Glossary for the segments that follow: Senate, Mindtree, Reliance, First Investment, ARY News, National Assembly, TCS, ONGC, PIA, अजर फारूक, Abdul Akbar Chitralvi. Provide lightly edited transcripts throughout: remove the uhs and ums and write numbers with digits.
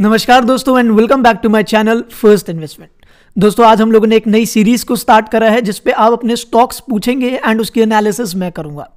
नमस्कार दोस्तों and welcome back to my channel first investment. दोस्तों आज हम लोगों ने एक नई सीरीज को स्टार्ट करा है जिसपे आप अपने स्टॉक्स पूछेंगे एंड उसकी एनालिसिस मैं करूंगा।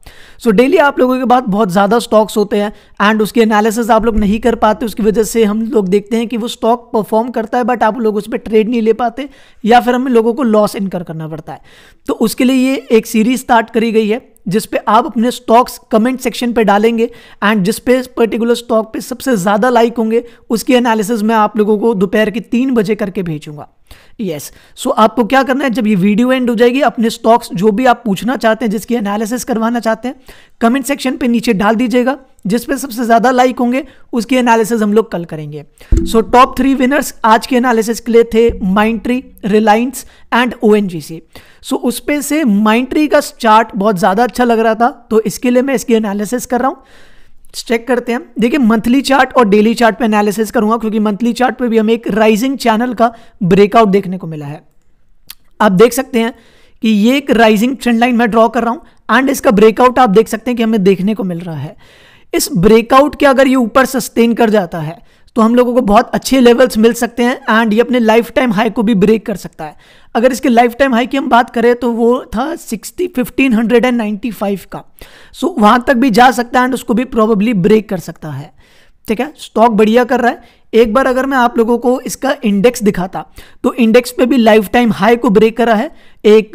सो डेली आप लोगों के पास बहुत ज़्यादा स्टॉक्स होते हैं एंड उसकी एनालिसिस आप लोग नहीं कर पाते। उसकी वजह से हम लोग देखते हैं कि वो स्टॉक परफॉर्म करता है बट आप लोग उस पर ट्रेड नहीं ले पाते या फिर हमें लोगों को लॉस इनकर करना पड़ता है। तो उसके लिए ये एक सीरीज स्टार्ट करी गई है जिसपे आप अपने स्टॉक्स कमेंट सेक्शन पे डालेंगे एंड जिसपे पर्टिकुलर स्टॉक पे सबसे ज़्यादा लाइक होंगे उसकी एनालिसिस मैं आप लोगों को दोपहर के 3 बजे करके भेजूंगा। यस, सो आपको क्या करना है, जब ये वीडियो एंड हो जाएगी अपने स्टॉक्स जो भी आप पूछना चाहते हैं जिसकी एनालिसिस करवाना चाहते हैं कमेंट सेक्शन पे नीचे डाल दीजिएगा। जिस पे सबसे ज़्यादा लाइक होंगे उसकी एनालिसिस हम लोग कल करेंगे। सो टॉप 3 विनर्स आज के एनालिसिस के लिए थे Mindtree, Reliance and ONGC। So उस पे से माइंडट्री का चार्ट बहुत ज़्यादा अच्छा लग रहा था तो इसके लिए मैं इसकी एनालिसिस कर रहा हूँ। चेक करते हैं, देखिए मंथली चार्ट और डेली चार्ट पे एनालिसिस करूंगा क्योंकि मंथली चार्ट पे भी हमें एक राइजिंग चैनल का ब्रेकआउट देखने को मिला है। आप देख सकते हैं कि ये एक राइजिंग ट्रेंड लाइन मैं ड्रॉ कर रहा हूं एंड इसका ब्रेकआउट आप देख सकते हैं कि हमें देखने को मिल रहा है। इस ब्रेकआउट के अगर ये ऊपर सस्टेन कर जाता है तो हम लोगों को बहुत अच्छे लेवल्स मिल सकते हैं एंड ये अपने लाइफ टाइम हाई को भी ब्रेक कर सकता है। अगर इसके लाइफ टाइम हाई की हम बात करें तो वो था 1595 का। सो वहाँ तक भी जा सकता है एंड उसको भी प्रोबेबली ब्रेक कर सकता है। ठीक है, स्टॉक बढ़िया कर रहा है। एक बार अगर मैं आप लोगों को इसका इंडेक्स दिखाता तो इंडेक्स पे भी लाइफ टाइम हाई को ब्रेक करा है, एक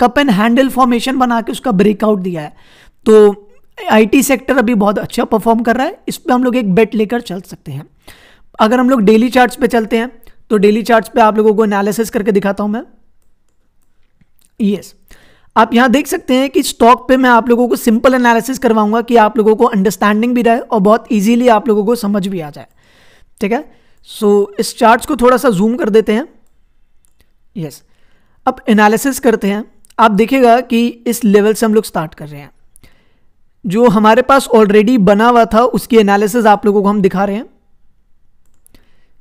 कप एंड हैंडल फॉर्मेशन बना के उसका ब्रेकआउट दिया है। तो आईटी सेक्टर अभी बहुत अच्छा परफॉर्म कर रहा है, इस पे हम लोग एक बेट लेकर चल सकते हैं। अगर हम लोग डेली चार्ट्स पे चलते हैं तो डेली चार्ट्स पे आप लोगों को एनालिसिस करके दिखाता हूं मैं। यस, आप यहां देख सकते हैं कि स्टॉक पे मैं आप लोगों को सिंपल एनालिसिस करवाऊंगा कि आप लोगों को अंडरस्टैंडिंग भी रहे और बहुत ईजिली आप लोगों को समझ भी आ जाए। ठीक है, सो इस चार्ट्स को थोड़ा सा जूम कर देते हैं। यस, अब एनालिसिस करते हैं। आप देखिएगा कि इस लेवल से हम लोग स्टार्ट कर रहे हैं, जो हमारे पास ऑलरेडी बना हुआ था उसकी एनालिसिस आप लोगों को हम दिखा रहे हैं।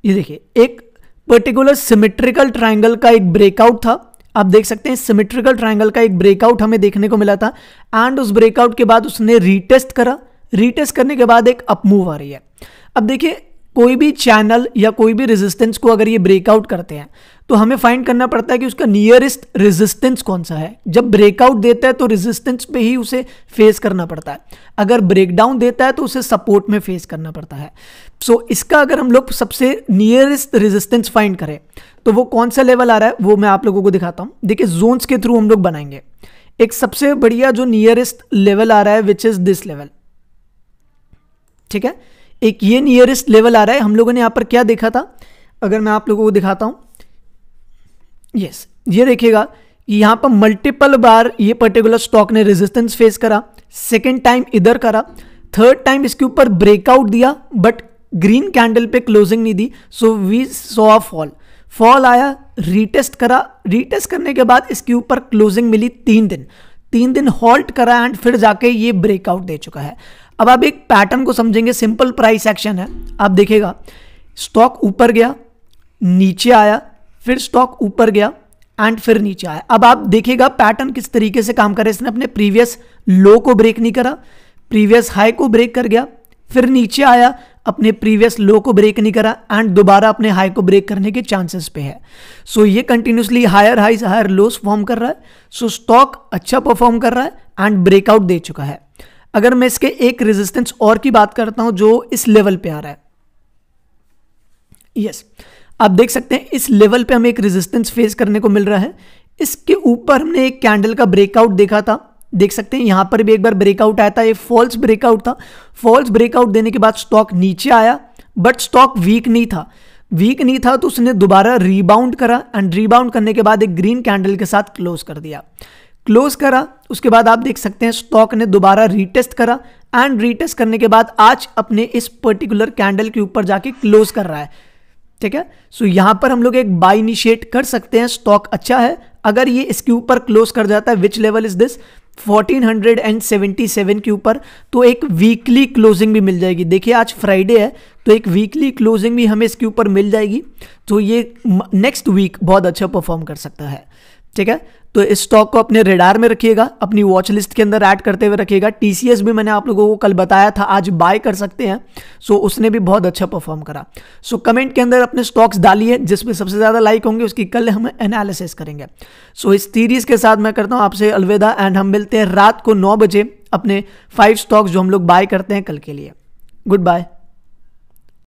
ये देखिए, एक पर्टिकुलर सिमेट्रिकल ट्रायंगल का एक ब्रेकआउट था। आप देख सकते हैं सिमेट्रिकल ट्रायंगल का एक ब्रेकआउट हमें देखने को मिला था एंड उस ब्रेकआउट के बाद उसने रीटेस्ट करा। रीटेस्ट करने के बाद एक अपमूव आ रही है। अब देखिए, कोई भी चैनल या कोई भी रेजिस्टेंस को अगर ये ब्रेकआउट करते हैं तो हमें फाइंड करना पड़ता है कि उसका नियरेस्ट रेजिस्टेंस कौन सा है। जब ब्रेकआउट देता है तो रेजिस्टेंस पे ही उसे फेस करना पड़ता है, अगर ब्रेकडाउन देता है तो उसे सपोर्ट में फेस करना पड़ता है। सो इसका अगर हम लोग सबसे नियरेस्ट रेजिस्टेंस फाइंड करें तो वो कौन सा लेवल आ रहा है वो मैं आप लोगों को दिखाता हूँ। देखिए, जोन्स के थ्रू हम लोग बनाएंगे। एक सबसे बढ़िया जो नियरेस्ट लेवल आ रहा है विच इज दिस लेवल। ठीक है, एक ये नियरेस्ट लेवल आ रहा है। हम लोगों ने यहाँ पर क्या देखा था, अगर मैं आप लोगों को दिखाता हूँ। यस, ये देखिएगा यहाँ पर मल्टीपल बार ये पर्टिकुलर स्टॉक ने रेजिस्टेंस फेस करा, सेकेंड टाइम इधर करा, थर्ड टाइम इसके ऊपर ब्रेकआउट दिया बट ग्रीन कैंडल पे क्लोजिंग नहीं दी। सो वी सॉ फॉल आया, रीटेस्ट करा, रीटेस्ट करने के बाद इसके ऊपर क्लोजिंग मिली। 3 दिन हॉल्ट करा एंड फिर जाके ये ब्रेकआउट दे चुका है। अब आप एक पैटर्न को समझेंगे, सिंपल प्राइस एक्शन है। आप देखिएगा स्टॉक ऊपर गया, नीचे आया, फिर स्टॉक ऊपर गया एंड फिर नीचे आया। अब आप देखिएगा पैटर्न किस तरीके से काम करे। इसने अपने प्रीवियस लो को ब्रेक नहीं करा, प्रीवियस हाई को ब्रेक कर गया, फिर नीचे आया, अपने प्रीवियस लो को ब्रेक नहीं करा एंड दोबारा अपने हाई को ब्रेक करने के चांसेस पे है। सो ये continuously higher highs higher lows form कर रहा है। सो स्टॉक अच्छा परफॉर्म कर रहा है एंड ब्रेकआउट दे चुका है। अगर मैं इसके एक रेजिस्टेंस और की बात करता हूं जो इस लेवल पे आ रहा है। यस, आप देख सकते हैं इस लेवल पे हमें एक रेजिस्टेंस फेस करने को मिल रहा है। इसके ऊपर हमने एक कैंडल का ब्रेकआउट देखा था, देख सकते हैं यहां पर भी एक बार ब्रेकआउट आया था। ये फॉल्स ब्रेकआउट था। फॉल्स ब्रेकआउट देने के बाद स्टॉक नीचे आया बट स्टॉक वीक नहीं था। वीक नहीं था तो उसने दोबारा रीबाउंड करा एंड रीबाउंड करने के बाद एक ग्रीन कैंडल के साथ क्लोज कर दिया। क्लोज करा, उसके बाद आप देख सकते हैं स्टॉक ने दोबारा रीटेस्ट करा एंड रीटेस्ट करने के बाद आज अपने इस पर्टिकुलर कैंडल के ऊपर जाके क्लोज कर रहा है। ठीक है, सो यहां पर हम लोग एक बाय इनिशिएट कर सकते हैं। स्टॉक अच्छा है, अगर ये इसके ऊपर क्लोज कर जाता है, विच लेवल इज दिस, 1477 के ऊपर, तो एक वीकली क्लोजिंग भी मिल जाएगी। देखिए आज फ्राइडे है तो एक वीकली क्लोजिंग भी हमें इसके ऊपर मिल जाएगी। तो ये नेक्स्ट वीक बहुत अच्छा परफॉर्म कर सकता है। ठीक है। तो इस स्टॉक को अपने रेडार में रखिएगा, अपनी वॉच लिस्ट के अंदर ऐड करते हुए रखिएगा। टीसीएस भी मैंने आप लोगों को कल बताया था आज बाय कर सकते हैं, सो उसने भी बहुत अच्छा परफॉर्म करा। सो कमेंट के अंदर अपने स्टॉक्स डालिए जिसमें सबसे ज़्यादा लाइक होंगे उसकी कल हम एनालिसिस करेंगे। सो इस सीरीज़ के साथ मैं करता हूँ आपसे अलविदा एंड हम मिलते हैं रात को 9 बजे अपने 5 स्टॉक्स जो हम लोग बाय करते हैं कल के लिए। Good bye.